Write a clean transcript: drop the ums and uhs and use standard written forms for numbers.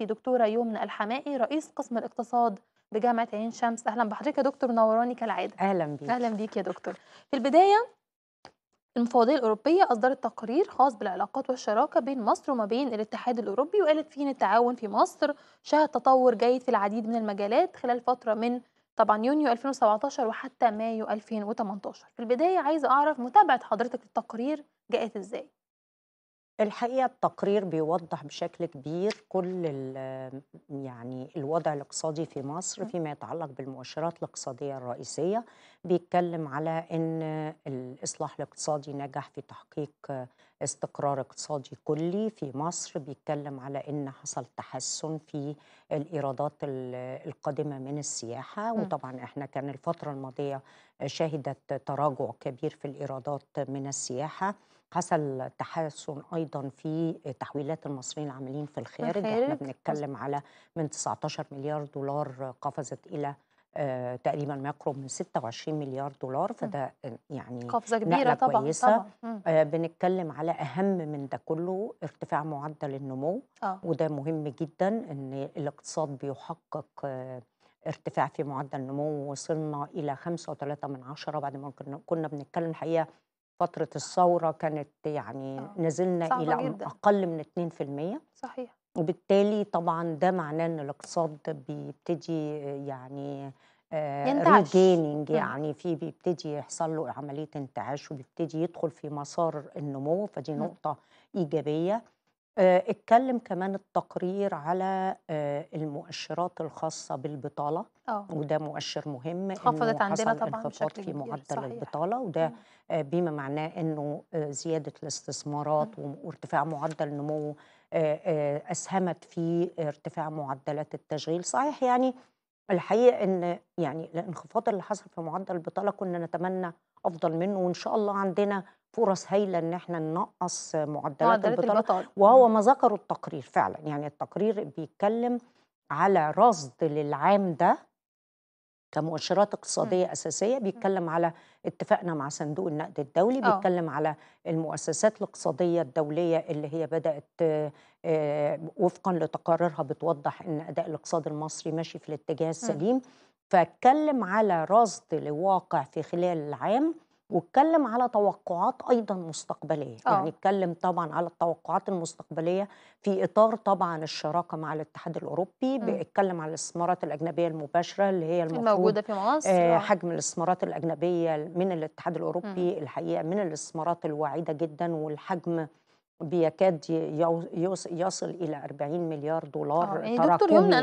اختي دكتورة يمن الحمائي رئيس قسم الاقتصاد بجامعة عين شمس. أهلا بحضرتك يا دكتور نوراني كالعادة. أهلا بيك. أهلا بيك يا دكتور. في البداية المفوضية الأوروبية أصدرت تقرير خاص بالعلاقات والشراكة بين مصر وما بين الاتحاد الأوروبي، وقالت فيه إن التعاون في مصر شهد تطور جيد في العديد من المجالات خلال فترة من طبعا يونيو 2017 وحتى مايو 2018. في البداية عايزة أعرف متابعة حضرتك للتقرير جاءت إزاي؟ الحقيقة التقرير بيوضح بشكل كبير كل يعني الوضع الاقتصادي في مصر فيما يتعلق بالمؤشرات الاقتصادية الرئيسية. بيتكلم على أن الإصلاح الاقتصادي نجح في تحقيق استقرار اقتصادي كلي في مصر، بيتكلم على أن حصل تحسن في الإيرادات القادمة من السياحة، وطبعا احنا كان الفترة الماضية شهدت تراجع كبير في الإيرادات من السياحة. حصل تحسن أيضا في تحويلات المصريين العاملين في الخارج، احنا بنتكلم على من 19 مليار دولار قفزت إلى تقريبا ما يقرب من 26 مليار دولار، فده يعني قفزة كبيرة طبعا كويسة. طبعا. بنتكلم على أهم من ده كله ارتفاع معدل النمو، وده مهم جدا إن الاقتصاد بيحقق ارتفاع في معدل النمو، وصلنا إلى 5.3 بعد ما كنا بنتكلم الحقيقة فترة الثورة كانت يعني نزلنا إلى أقل من 2%. صحيح. وبالتالي طبعا ده معناه ان الاقتصاد بيبتدي يعني ريجيننج، يعني في بيبتدي يحصل له عملية انتعاش وبيبتدي يدخل في مسار النمو، فدي نقطة إيجابية. اتكلم كمان التقرير على المؤشرات الخاصة بالبطالة، وده مؤشر مهم، خفضت عندنا طبعا انخفاض في معدل البطالة، وده بما معناه انه زيادة الاستثمارات وارتفاع معدل النمو أسهمت في ارتفاع معدلات التشغيل. صحيح يعني الحقيقة أن يعني الانخفاض اللي حصل في معدل البطالة كنا نتمنى أفضل منه، وإن شاء الله عندنا فرص هايلة أن احنا ننقص معدلات البطالة، وهو ما ذكره التقرير فعلا. يعني التقرير بيتكلم على رصد للعام ده كمؤشرات اقتصادية أساسية، بيتكلم على اتفاقنا مع صندوق النقد الدولي، بيتكلم على المؤسسات الاقتصادية الدولية اللي هي بدأت وفقا لتقاريرها بتوضح أن أداء الاقتصاد المصري ماشي في الاتجاه السليم، فاتكلم على رصد لواقع في خلال العام، واتكلم على توقعات أيضا مستقبلية. يعني اتكلم طبعا على التوقعات المستقبلية في إطار طبعا الشراكة مع الاتحاد الأوروبي، بيتكلم على الاستثمارات الأجنبية المباشرة اللي هي الموجودة في مصر. حجم الاستثمارات الأجنبية من الاتحاد الأوروبي الحقيقة من الاستثمارات الواعدة جدا، والحجم بيكاد يصل إلى 40 مليار دولار تراكمي.